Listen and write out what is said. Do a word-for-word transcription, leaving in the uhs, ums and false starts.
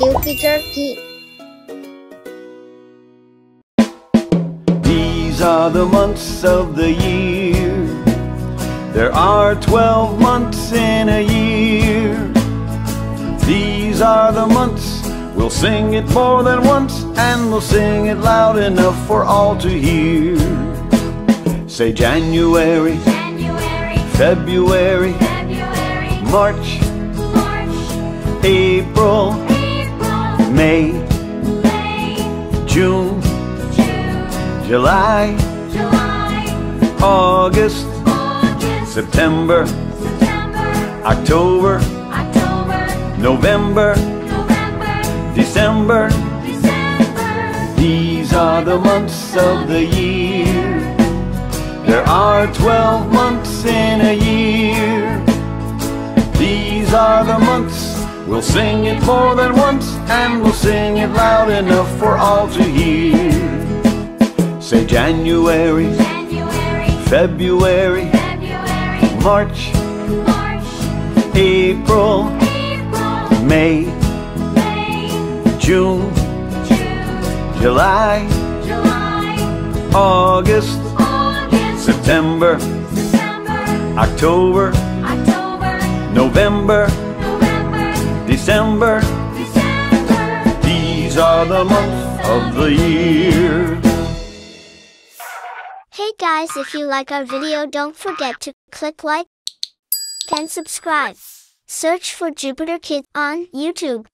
JupiterKids. These are the months of the year. There are twelve months in a year. These are the months. We'll sing it more than once, and we'll sing it loud enough for all to hear. Say January, January. February, February. March, March. April, April. May, May. June, June. July, July. August, August. September, September. October, October. November, November. December. December. These are the months of the year. There are twelve months in a year. These are the months. We'll sing it more than once, and we'll sing it loud enough for all to hear. Say January, January. February, February. March, March. April, April. May, May. June, June. July, July. August, September, December, October, October, November, November, December, December. These are the months of the year. Hey guys, if you like our video, don't forget to click like and subscribe. Search for JupiterKids on YouTube.